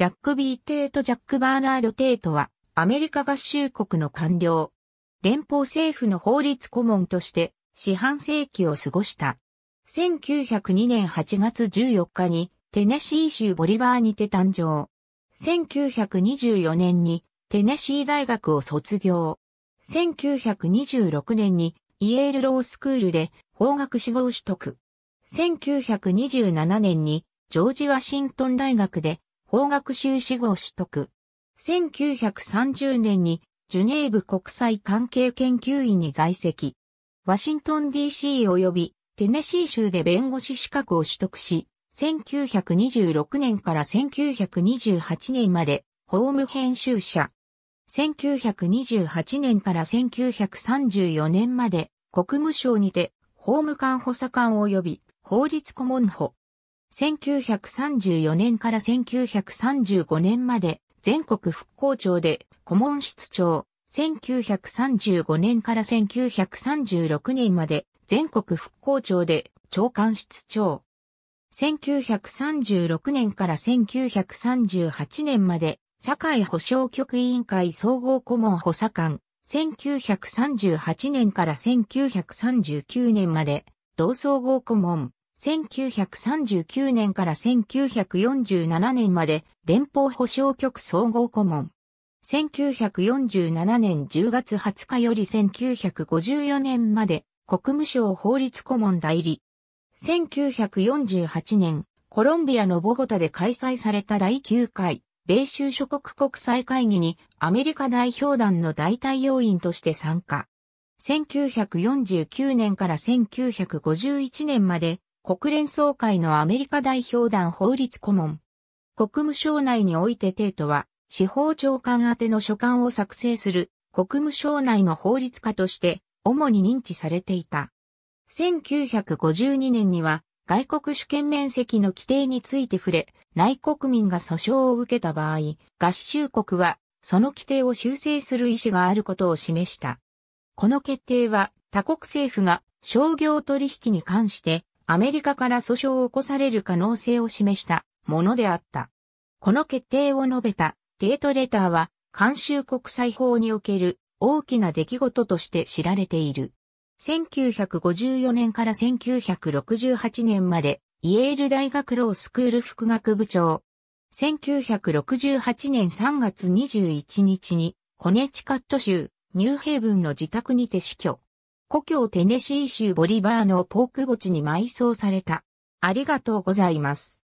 ジャック・ B ・テイト・ジャック・バーナード・テイトは、アメリカ合衆国の官僚。連邦政府の法律顧問として、四半世紀を過ごした。1902年8月14日に、テネシー州ボリバーにて誕生。1924年に、テネシー大学を卒業。1926年に、イエールロースクールで法学士号を取得。1927年にジョージ・ワシントン大学で法学修士号を取得。1930年にジュネーブ国際関係研究院に在籍。ワシントン DC 及びテネシー州で弁護士資格を取得し、1926年から1928年まで法務編集者。1928年から1934年まで国務省にて法務官補佐官及び法律顧問補。1934年から1935年まで全国復興庁で顧問室長。1935年から1936年まで全国復興庁で長官室長。1936年から1938年まで社会保障局委員会総合顧問補佐官、1938年から1939年まで、同総合顧問、1939年から1947年まで、連邦保障局総合顧問。1947年10月20日より1954年まで、国務省法律顧問代理。1948年、コロンビアのボゴタで開催された第9回。米州諸国国際会議にアメリカ代表団の代替要員として参加。1949年から1951年まで国連総会のアメリカ代表団法律顧問。国務省内においてテイトは司法長官宛ての書簡を作成する国務省内の法律家として主に認知されていた。1952年には外国主権面積の規定について触れ、内国民が訴訟を受けた場合、合衆国はその規定を修正する意思があることを示した。この決定は他国政府が商業取引に関してアメリカから訴訟を起こされる可能性を示したものであった。この決定を述べたテイトレターは慣習国際法における大きな出来事として知られている。1954年から1968年まで、イエール大学ロースクール副学部長。1968年3月21日に、コネチカット州、ニューヘイブンの自宅にて死去。故郷テネシー州ボリバーのポーク墓地に埋葬された。ありがとうございます。